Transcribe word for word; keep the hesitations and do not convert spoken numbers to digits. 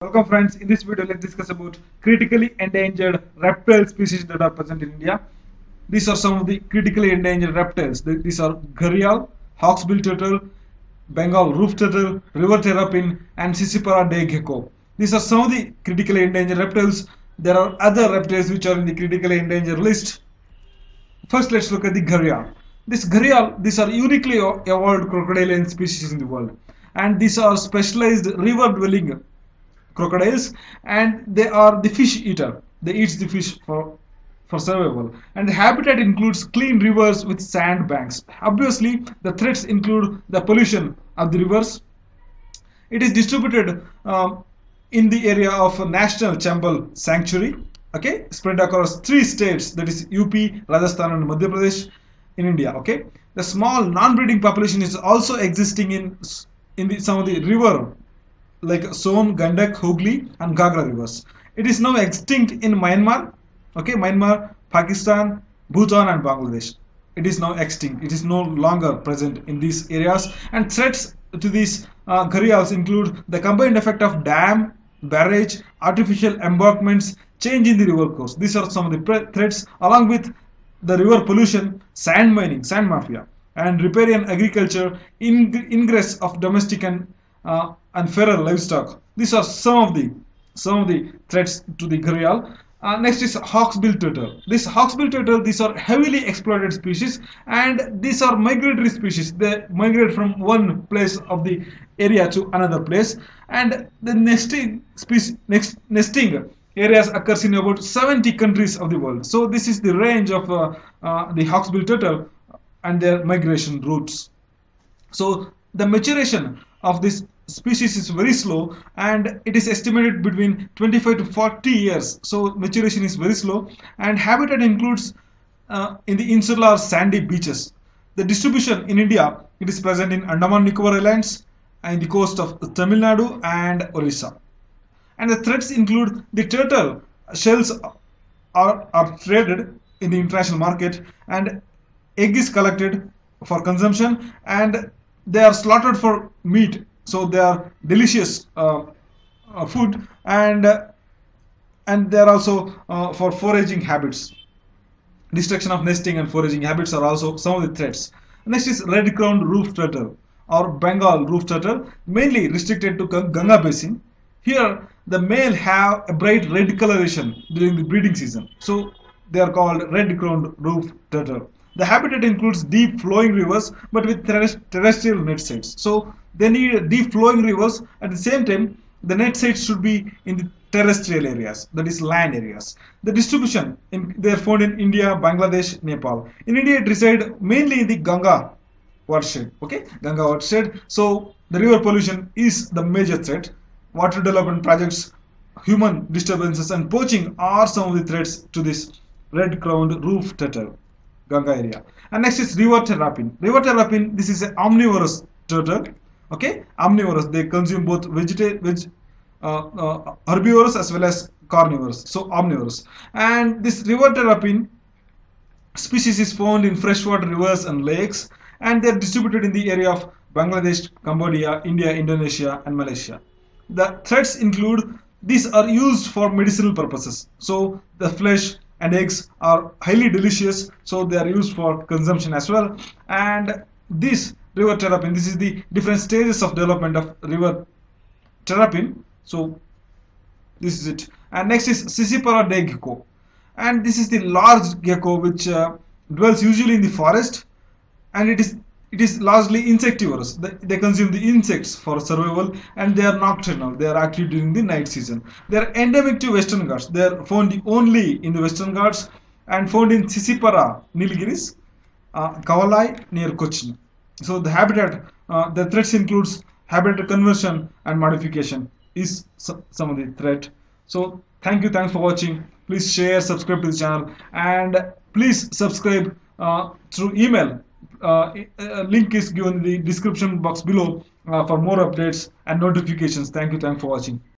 Welcome friends, in this video let's discuss about critically endangered reptile species that are present in India. These are some of the critically endangered reptiles. These are gharial, hawksbill turtle, Bengal roof turtle, river terrapin and Sispara day gecko. These are some of the critically endangered reptiles. There are other reptiles which are in the critically endangered list. First let's look at the gharial. This gharial, these are uniquely evolved crocodilian species in the world, and these are specialized river dwelling crocodiles, and they are the fish eater. They eat the fish for for survival, and the habitat includes clean rivers with sand banks. Obviously the threats include the pollution of the rivers. It is distributed um, in the area of National Chambal Sanctuary, okay, spread across three states, that is U P, Rajasthan and Madhya Pradesh in India. Okay, the small non-breeding population is also existing in in the, some of the river like Son, Gandak, Hooghly and Gagra rivers. It is now extinct in Myanmar, okay, Myanmar, Pakistan, Bhutan and Bangladesh. It is now extinct. It is no longer present in these areas, and threats to these uh, gharials include the combined effect of dam, barrage, artificial embankments, change in the river course. These are some of the threats, along with the river pollution, sand mining, sand mafia and riparian agriculture, ing ingress of domestic and Uh, and feral livestock. These are some of the some of the threats to the gharial. Uh, next is hawksbill turtle. This hawksbill turtle, these are heavily exploited species, and these are migratory species. They migrate from one place of the area to another place, and the nesting species next nesting areas occurs in about seventy countries of the world. So this is the range of uh, uh, the hawksbill turtle and their migration routes. So the maturation of this species is very slow, and it is estimated between twenty-five to forty years. So maturation is very slow, and habitat includes uh, in the insular sandy beaches. The distribution in India, it is present in Andaman Nicobar Islands and the coast of Tamil Nadu and Orissa. And the threats include the turtle shells are, are traded in the international market, and egg is collected for consumption, and they are slaughtered for meat. So they are delicious uh, uh, food, and uh, and they are also uh, for foraging habits. Destruction of nesting and foraging habits are also some of the threats. Next is red-crowned roof turtle or Bengal roof turtle, mainly restricted to Ganga basin. Here the male have a bright red coloration during the breeding season, so they are called red-crowned roof turtle. The habitat includes deep flowing rivers but with terrest terrestrial net sites. So they need deep flowing rivers. At the same time, the net sites should be in the terrestrial areas, that is land areas. The distribution, in, they are found in India, Bangladesh, Nepal. In India, it resides mainly in the Ganga watershed. Okay, Ganga watershed. So the river pollution is the major threat. Water development projects, human disturbances and poaching are some of the threats to this red-crowned roof turtle, Ganga area. And next is river terrapin. River terrapin, this is an omnivorous turtle, okay, omnivorous. They consume both vegeta veg uh, uh, herbivorous as well as carnivorous, so omnivorous. And this river terrapin species is found in freshwater rivers and lakes, and they are distributed in the area of Bangladesh, Cambodia, India, Indonesia and Malaysia. The threats include these are used for medicinal purposes, so the flesh and eggs are highly delicious, so they are used for consumption as well. And this river terrapin, this is the different stages of development of river terrapin. So this is it. And next is Sispara day gecko, and this is the large gecko which uh, dwells usually in the forest, and it is it is largely insectivorous. They, they consume the insects for survival, and they are nocturnal. They are active during the night season. They are endemic to Western Ghats. They are found only in the Western Ghats and found in Sispara Nilgiris, uh, Kavalai near Cochin. So the habitat, uh, the threats includes habitat conversion and modification is some of the threat. So thank you. Thanks for watching. Please share, subscribe to the channel, and please subscribe uh, through email. Uh, uh, link is given in the description box below uh, for more updates and notifications. Thank you. Thanks for watching.